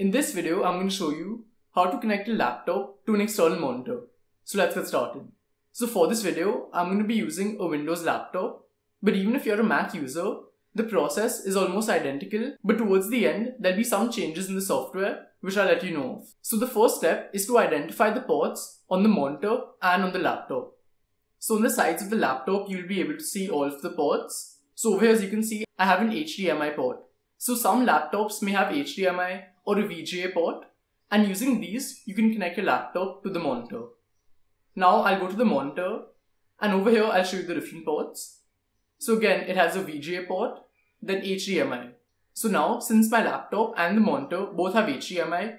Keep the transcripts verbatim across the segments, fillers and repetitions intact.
In this video, I'm going to show you how to connect a laptop to an external monitor. So let's get started. So for this video, I'm going to be using a Windows laptop. But even if you're a Mac user, the process is almost identical. But towards the end, there'll be some changes in the software, which I'll let you know of. So the first step is to identify the ports on the monitor and on the laptop. So on the sides of the laptop, you'll be able to see all of the ports. So over here, as you can see, I have an H D M I port. So some laptops may have H D M I or a V G A port, and using these you can connect your laptop to the monitor. Now I'll go to the monitor, and over here I'll show you the different ports. So again, it has a V G A port, then H D M I. So now, since my laptop and the monitor both have H D M I,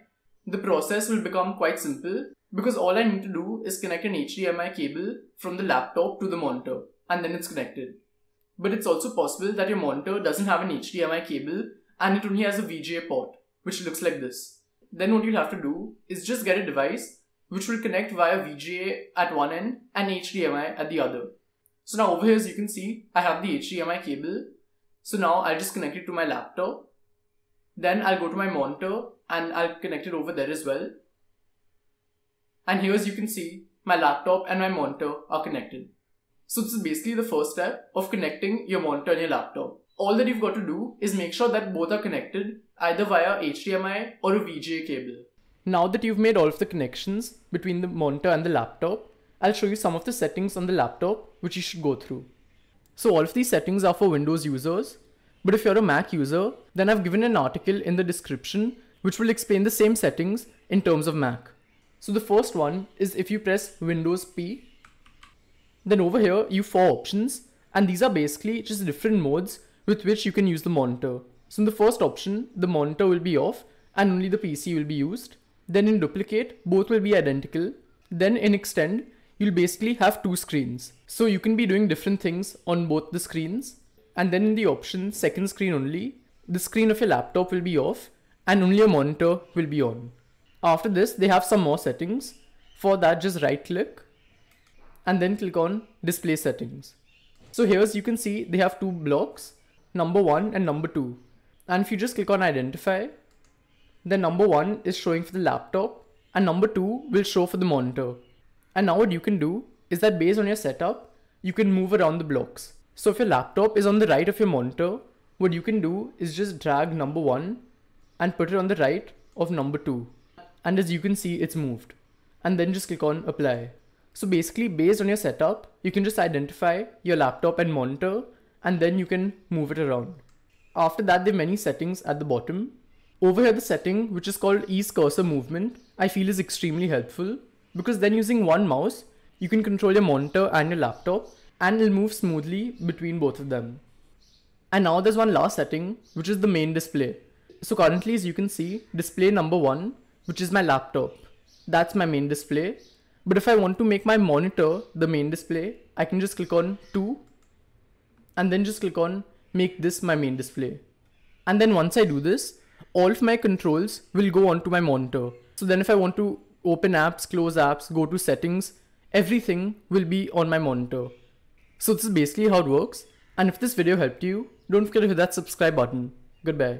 the process will become quite simple, because all I need to do is connect an H D M I cable from the laptop to the monitor, and then it's connected. But it's also possible that your monitor doesn't have an H D M I cable and it only has a V G A port, which looks like this. Then what you'll have to do is just get a device which will connect via V G A at one end and H D M I at the other. So now over here, as you can see, I have the H D M I cable. So now I'll just connect it to my laptop. Then I'll go to my monitor and I'll connect it over there as well. And here, as you can see, my laptop and my monitor are connected. So this is basically the first step of connecting your monitor and your laptop. All that you've got to do is make sure that both are connected either via H D M I or a V G A cable. Now that you've made all of the connections between the monitor and the laptop, I'll show you some of the settings on the laptop which you should go through. So all of these settings are for Windows users, but if you're a Mac user, then I've given an article in the description which will explain the same settings in terms of Mac. So the first one is if you press Windows P, then over here you have four options, and these are basically just different modes with which you can use the monitor. So in the first option, the monitor will be off and only the P C will be used. Then in duplicate, both will be identical. Then in extend, you'll basically have two screens. So you can be doing different things on both the screens. And then in the option second screen only, the screen of your laptop will be off and only your monitor will be on. After this, they have some more settings. For that, just right click and then click on display settings. So here, as you can see, they have two blocks, number one and number two. And if you just click on identify, then number one is showing for the laptop and number two will show for the monitor. And now what you can do is that based on your setup, you can move around the blocks. So if your laptop is on the right of your monitor, what you can do is just drag number one and put it on the right of number two. And as you can see, it's moved. And then just click on apply. So basically, based on your setup, you can just identify your laptop and monitor, and then you can move it around. After that, there are many settings at the bottom. Over here, the setting which is called ease cursor movement, I feel is extremely helpful, because then using one mouse, you can control your monitor and your laptop, and it'll move smoothly between both of them. And now there's one last setting, which is the main display. So currently, as you can see, display number one, which is my laptop. That's my main display. But if I want to make my monitor the main display, I can just click on two and then just click on make this my main display. And then once I do this, all of my controls will go onto my monitor. So then if I want to open apps, close apps, go to settings, everything will be on my monitor. So this is basically how it works. And if this video helped you, don't forget to hit that subscribe button. Goodbye.